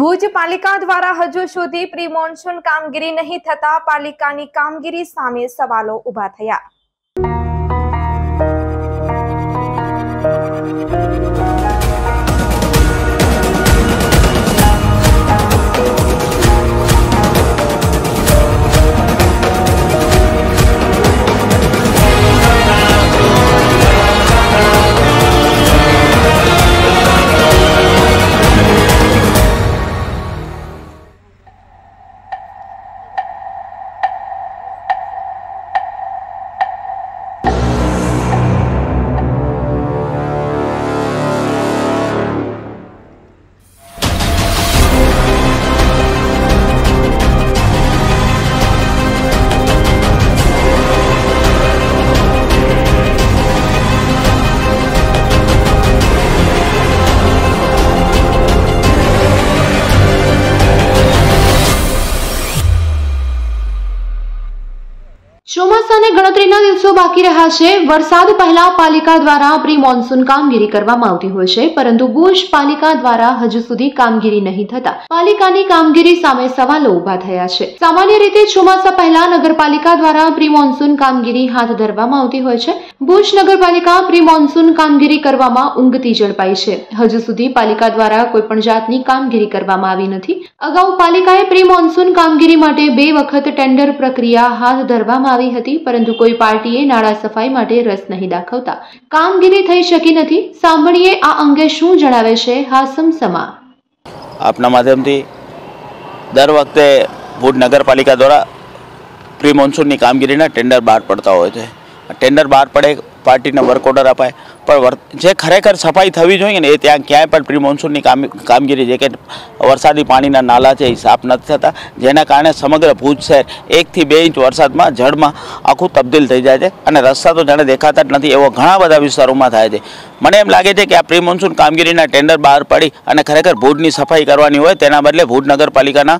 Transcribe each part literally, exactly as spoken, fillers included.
ભુજ પાલિકા દ્વારા હજુ સુધી પ્રી મોન્સૂન કામગીરી નહીં થતા પાલિકાની કામગીરી સામે સવાલો ઉભા થયા। ચોમાસાને ગણતરીના દિવસો બાકી રહ્યા છે। વરસાદ પહેલા પાલિકા દ્વારા પ્રી મોન્સૂન કામગીરી કરવામાં આવતી હોય છે, પરંતુ ભુજ પાલિકા દ્વારા હજુ સુધી કામગીરી નહીં થતા પાલિકાની કામગીરી સામે સવાલો ઉભા થયા છે। સામાન્ય રીતે ચોમાસા પહેલા નગરપાલિકા દ્વારા પ્રી મોન્સૂન કામગીરી હાથ ધરવામાં આવતી હોય છે। ભુજ નગરપાલિકા પ્રી મોન્સૂન કામગીરી કરવામાં ઊંઘતી ઝડપાઈ છે। હજુ સુધી પાલિકા દ્વારા કોઈપણ જાતની કામગીરી કરવામાં આવી નથી। અગાઉ પાલિકાએ પ્રી મોન્સૂન કામગીરી માટે બે વખત ટેન્ડર પ્રક્રિયા હાથ ધરવામાં આવી હતી, પરંતુ કોઈ પાર્ટીએ નાળા સફાઈ માટે રસ નહીં દાખવતા કામગીરી થઈ શકી નથી। સાંભળીએ આ અંગે શું જણાવે છે હાસમ સમા। આપના માધ્યમથી દર વખતે ભુજ નગરપાલિકા દ્વારા પ્રી મોન્સૂનની કામગીરીના ટેન્ડર બહાર પડતા હોય છે। ટેન્ડર બહાર પડે, પાર્ટીને વર્ક ઓર્ડર અપાય, પણ જે ખરેખર સફાઈ થવી જોઈએ ને એ ત્યાં ક્યાંય પણ પ્રી મોન્સૂનની કામ કામગીરી જે કે વરસાદી પાણીના નાલા છે એ સાફ નથી થતા, જેના કારણે સમગ્ર ભુજ શહેર એકથી બે ઇંચ વરસાદમાં જળમાં આખું તબદીલ થઈ જાય છે અને રસ્તા તો જાણે દેખાતા જ નથી એવો ઘણા બધા વિસ્તારોમાં થાય છે। મને એમ લાગે છે કે આ પ્રી મોન્સૂન કામગીરીના ટેન્ડર બહાર પડી અને ખરેખર ભુજની સફાઈ કરવાની હોય તેના બદલે ભુજ નગરપાલિકાના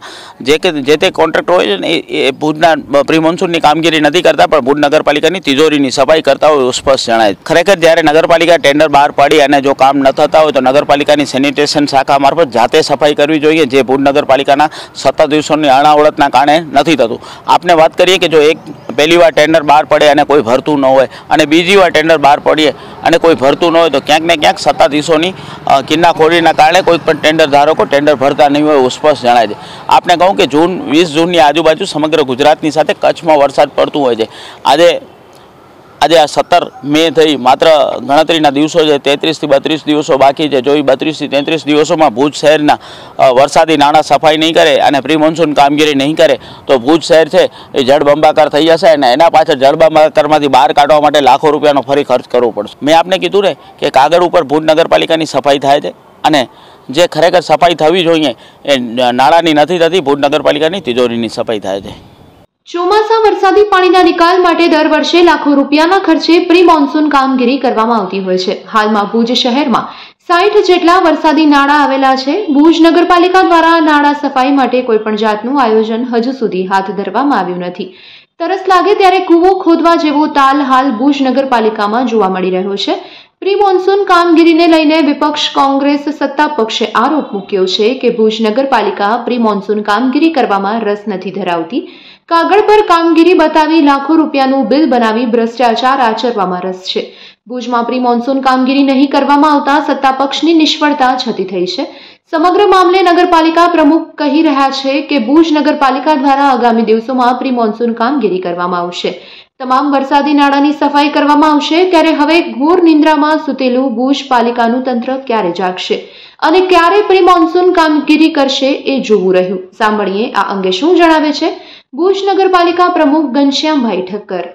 જે કે જે તે કોન્ટ્રાક્ટર હોય છે ને એ ભુજના પ્રી મોન્સૂનની કામગીરી નથી કરતા, પણ ભુજ નગરપાલિકાની તિજોરીની સફાઈ કરતા હોય સ્પષ્ટ જણાય। ખરેખર જ્યારે નગરપાલિકા ટેન્ડર બહાર પડી અને જો કામ ન થતા હોય તો નગરપાલિકાની સેનિટેશન શાખા મારફત જાતે સફાઈ કરવી જોઈએ, જે ભુજ નગરપાલિકાના સત્તર દિવસોની અણાવડતના કારણે નથી થતું। આપણે વાત કરીએ કે જો એક પહેલી વાર ટેન્ડર બહાર પડે અને કોઈ ભરતું ન હોય અને બીજી વાર ટેન્ડર બહાર પડીએ અને કોઈ ભરતું ન હોય તો ક્યાંક ને ક્યાંક સત્તાધીશોની કિન્નાખોરીના કારણે કોઈ પણ ટેન્ડર ધારકો ટેન્ડર ભરતા નહીં હોય સ્પષ્ટ જણાય છે। આપણે કહું કે જૂન વીસ જૂનની આજુબાજુ સમગ્ર ગુજરાતની સાથે કચ્છમાં વરસાદ પડતું હોય છે। આજે આજે આ સત્તર મે થઈ, માત્ર ગણતરીના દિવસો છે, તેત્રીસથી બત્રીસ દિવસો બાકી છે। જો એ બત્રીસથી તેત્રીસ દિવસોમાં ભુજ શહેરના વરસાદી નાણાં સફાઈ નહીં કરે અને પ્રી મોન્સૂન કામગીરી નહીં કરે તો ભુજ શહેર છે એ જળબંબાકાર થઈ જશે અને એના પાછળ જળબંબાકારમાંથી બહાર કાઢવા માટે લાખો રૂપિયાનો ફરી ખર્ચ કરવો પડશે। મેં આપને કીધું ને કે કાગળ ઉપર ભુજ નગરપાલિકાની સફાઈ થાય છે અને જે ખરેખર સફાઈ થવી જોઈએ એ નાણાંની નથી થતી, ભુજ નગરપાલિકાની તિજોરીની સફાઈ થાય છે। ચોમાસા વરસાદી પાણીના નિકાલ માટે દર વર્ષે લાખો રૂપિયાના ખર્ચે પ્રી મોન્સૂન કામગીરી કરવામાં આવતી હોય છે। હાલમાં ભુજ શહેરમાં સાઠ જેટલા વરસાદી નાળા આવેલા છે। ભુજ નગરપાલિકા દ્વારા નાળા સફાઈ માટે કોઈપણ જાતનું આયોજન હજુ સુધી હાથ ધરવામાં આવ્યું નથી। તરસ લાગે ત્યારે કૂવો ખોદવા જેવો તાલ હાલ ભુજ નગરપાલિકામાં જોવા મળી રહ્યો છે। પ્રી મોન્સૂન કામગીરીને લઈને વિપક્ષ કોંગ્રેસ સત્તા પક્ષે આરોપ મૂક્યો છે કે ભુજ નગરપાલિકા પ્રી મોન્સૂન કામગીરી કરવામાં રસ નથી ધરાવતી, કાગળ પર કામગીરી બતાવી લાખો રૂપિયાનું બિલ બનાવી ભ્રષ્ટાચાર આચરવામાં રસ છે। ભુજમાં પ્રી મોન્સૂન કામગીરી નહીં કરવામાં આવતા સત્તા પક્ષની નિષ્ફળતા છતી થઈ છે। સમગ્ર મામલે નગરપાલિકા પ્રમુખ કહી રહ્યા છે કે ભુજ નગરપાલિકા દ્વારા આગામી દિવસોમાં પ્રી મોન્સૂન કામગીરી કરવામાં આવશે, તમામ વરસાદી નાળાની સફાઈ કરવામાં આવશે। ત્યારે હવે ઘોર નિંદ્રામાં સૂતેલું ભુજ પાલિકાનું તંત્ર ક્યારે જાગશે અને ક્યારે પ્રી મોન્સૂન કામગીરી કરશે એ જોવું રહ્યું। સાંભળીએ આ અંગે શું જણાવે છે ભુજ નગરપાલિકા પ્રમુખ ઘનશ્યામભાઈ ઠક્કર।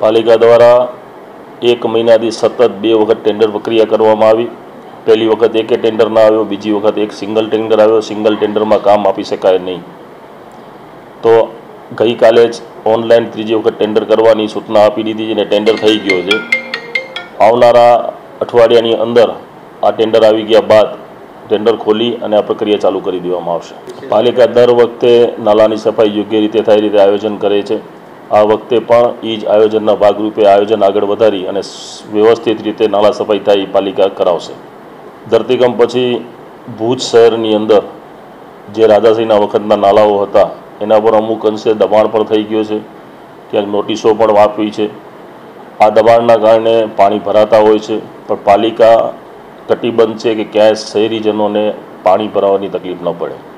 પાલિકા દ્વારા એક મહિનાથી સતત બે વખત ટેન્ડર પ્રક્રિયા કરવામાં આવી। પહેલી વખત એકે ટેન્ડર ના આવ્યો, બીજી વખત એક સિંગલ ટેન્ડર આવ્યો। સિંગલ ટેન્ડરમાં કામ આપી શકાય નહીં, તો ગઈકાલે જ ઓનલાઈન ત્રીજી વખત ટેન્ડર કરવાની સૂચના આપી દીધી છે અને ટેન્ડર થઈ ગયો છે। આવનારા અઠવાડિયાની અંદર આ ટેન્ડર આવી ગયા બાદ ટેન્ડર ખોલી અને આ પ્રક્રિયા ચાલુ કરી દેવામાં આવશે। પાલિકા દર વખતે નાલાની સફાઈ યોગ્ય રીતે થાય રીતે આયોજન કરે છે। આ વખતે પણ એ જ આયોજનના ભાગરૂપે આયોજન આગળ વધારી અને વ્યવસ્થિત રીતે નાલા સફાઈ થાય એ પાલિકા કરાવશે। ધરતીકંપ પછી ભુજ શહેરની અંદર જે રાજાસિંહના વખતના નાલાઓ હતા એના પર અમુક અંશે દબાણ પણ થઈ ગયો છે, ક્યાંક નોટિસો પણ વાપરી છે। આ દબાણના કારણે પાણી ભરાતા હોય છે, પણ પાલિકા કટિબંધ છે કે ક્યાંય શહેરીજનોને પાણી ભરાવાની તકલીફ ન પડે।